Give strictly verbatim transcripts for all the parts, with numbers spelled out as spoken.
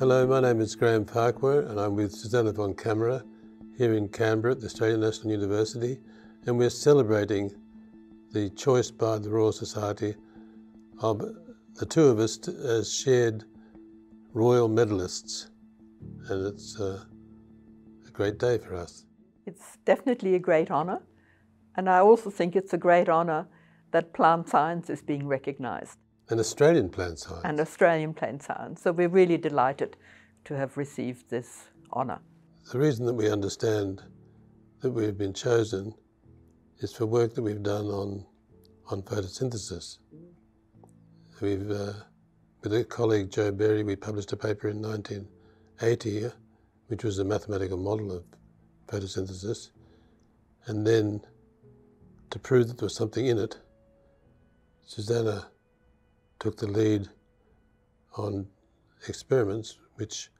Hello, my name is Graham Farquhar and I'm with Susanne von Caemmerer here in Canberra at the Australian National University, and we're celebrating the choice by the Royal Society of the two of us as shared Royal Medalists, and it's a, a great day for us. It's definitely a great honour, and I also think it's a great honour that plant science is being recognised. An Australian plant science. An Australian plant science. So we're really delighted to have received this honour. The reason that we understand that we've been chosen is for work that we've done on, on photosynthesis. We've, uh, with a colleague, Joe Berry, we published a paper in nineteen eighty, which was a mathematical model of photosynthesis. And then, to prove that there was something in it, Susanna took the lead on experiments which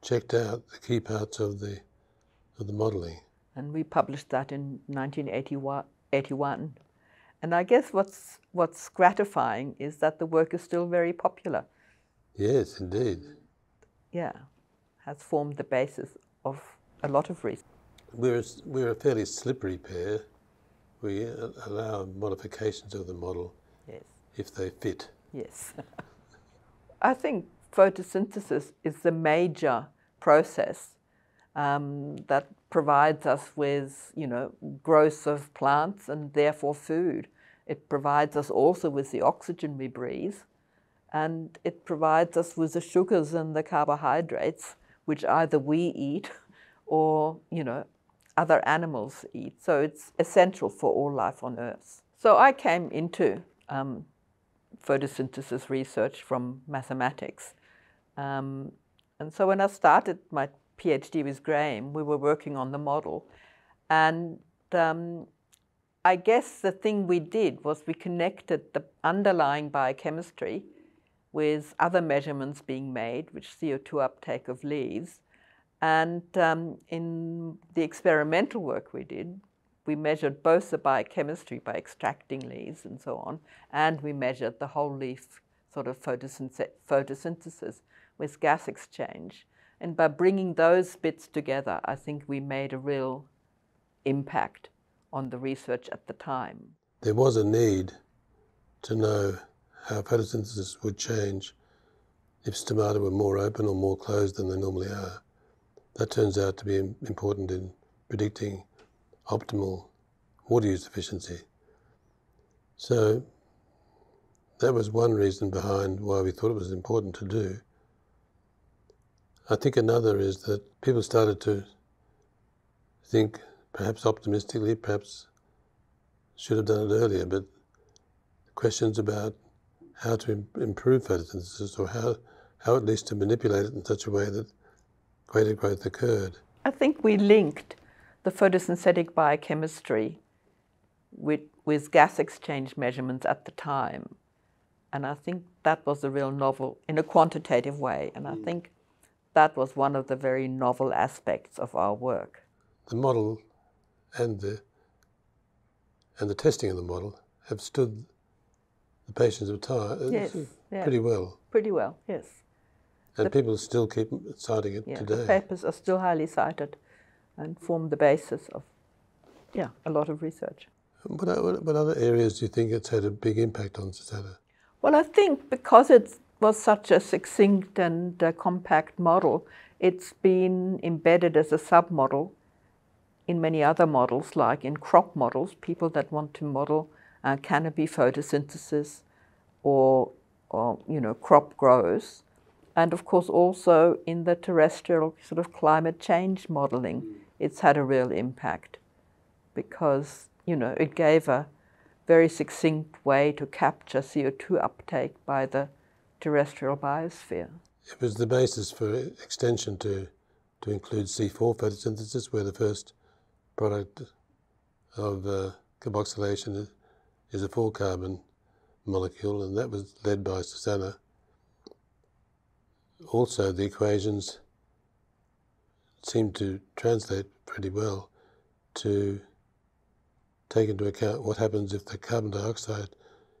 checked out the key parts of the of the modelling. And we published that in nineteen eighty-one. And I guess what's what's gratifying is that the work is still very popular. Yes, indeed. Yeah, has formed the basis of a lot of research. We're we're a fairly slippery pair. We allow modifications of the model, yes, if they fit. Yes. I think photosynthesis is the major process um, that provides us with, you know, growth of plants and therefore food. It provides us also with the oxygen we breathe, and it provides us with the sugars and the carbohydrates, which either we eat or, you know, other animals eat. So it's essential for all life on Earth. So I came into um, photosynthesis research from mathematics. Um, and so when I started my PhD with Graham, we were working on the model. And um, I guess the thing we did was we connected the underlying biochemistry with other measurements being made, which C O two uptake of leaves. And um, in the experimental work we did, we measured both the biochemistry by extracting leaves and so on, and we measured the whole leaf sort of photosynthesis with gas exchange. And by bringing those bits together, I think we made a real impact on the research at the time. There was a need to know how photosynthesis would change if stomata were more open or more closed than they normally are. That turns out to be important in predicting optimal water use efficiency. So that was one reason behind why we thought it was important to do. I think another is that people started to think, perhaps optimistically, perhaps should have done it earlier, but questions about how to improve photosynthesis, or how, how at least to manipulate it in such a way that greater growth occurred. I think we linked the photosynthetic biochemistry with, with gas exchange measurements at the time. And I think that was a real novel, in a quantitative way, and I think that was one of the very novel aspects of our work. The model and the, and the testing of the model have stood the patience of time, yes, pretty yeah. well. Pretty well, yes. And the, people still keep citing it yeah, today. The papers are still highly cited and form the basis of, yeah, a lot of research. What, what other areas do you think it's had a big impact on, Susanna? Well, I think because it was such a succinct and uh, compact model, it's been embedded as a submodel in many other models, like in crop models, people that want to model uh, canopy photosynthesis or, or, you know, crop growth. And of course also in the terrestrial sort of climate change modelling, it's had a real impact because, you know, it gave a very succinct way to capture C O two uptake by the terrestrial biosphere. It was the basis for extension to, to include C four photosynthesis, where the first product of uh, carboxylation is a four-carbon molecule, and that was led by Susanna. Also, the equations seem to translate pretty well to take into account what happens if the carbon dioxide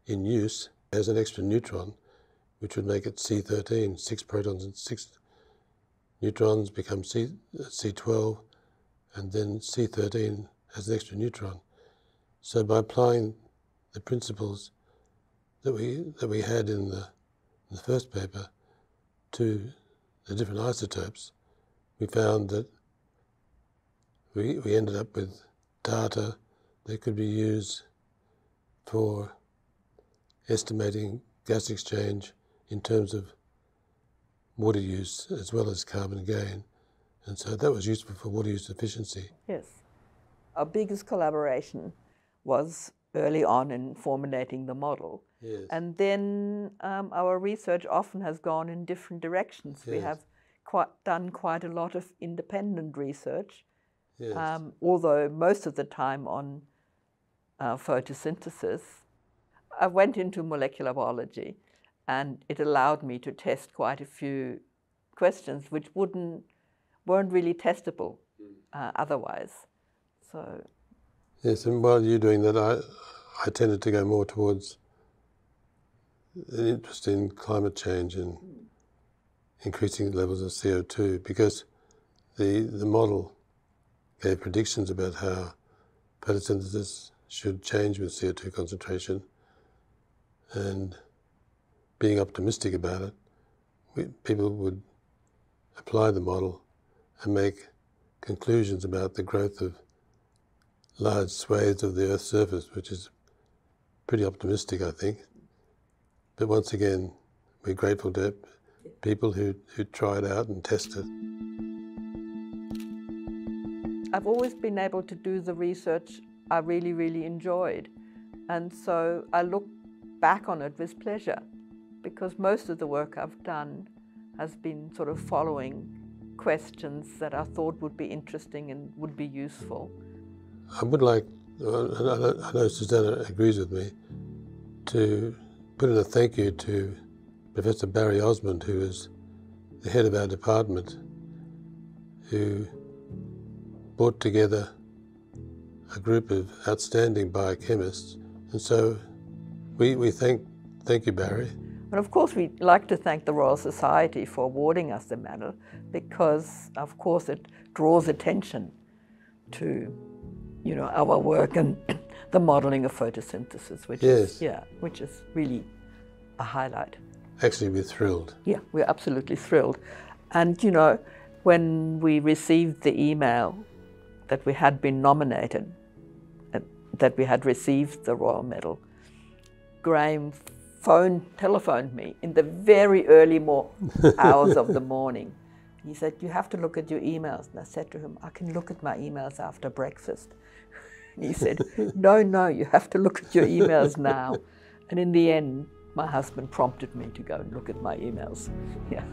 in use has an extra neutron, which would make it C thirteen, six protons and six neutrons become C, C twelve, and then C thirteen has an extra neutron. So by applying the principles that we, that we had in the, in the first paper to the different isotopes, we found that we, we ended up with data that could be used for estimating gas exchange in terms of water use as well as carbon gain. And so that was useful for water use efficiency. Yes. Our biggest collaboration was early on in formulating the model. Yes. And then um, our research often has gone in different directions. Yes. We have quite, done quite a lot of independent research, yes. um, although most of the time on uh, photosynthesis. I went into molecular biology, and it allowed me to test quite a few questions which wouldn't, weren't really testable uh, otherwise. So yes, and while you're doing that, I, I tended to go more towards an interest in climate change and increasing levels of C O two, because the, the model gave predictions about how photosynthesis should change with C O two concentration. And being optimistic about it, we, people would apply the model and make conclusions about the growth of large swathes of the Earth's surface, which is pretty optimistic, I think. But once again, we're grateful to people who, who try it out and test it. I've always been able to do the research I really, really enjoyed. And so I look back on it with pleasure, because most of the work I've done has been sort of following questions that I thought would be interesting and would be useful. I would like, I know Susanne agrees with me, to put in a thank you to Professor Barry Osmond, who is the head of our department, who brought together a group of outstanding biochemists. And so we, we thank, thank you, Barry. And of course, we'd like to thank the Royal Society for awarding us the medal, because, of course, it draws attention to, you know, our work and the modelling of photosynthesis, which yes. is yeah, which is really a highlight. Actually, we're thrilled. Yeah, we're absolutely thrilled. And you know, when we received the email that we had been nominated, uh, that we had received the Royal Medal, Graham phoned, telephoned me in the very early more hours of the morning. He said, "You have to look at your emails." And I said to him, "I can look at my emails after breakfast." And he said, "No, no, you have to look at your emails now." And in the end, my husband prompted me to go and look at my emails. Yeah.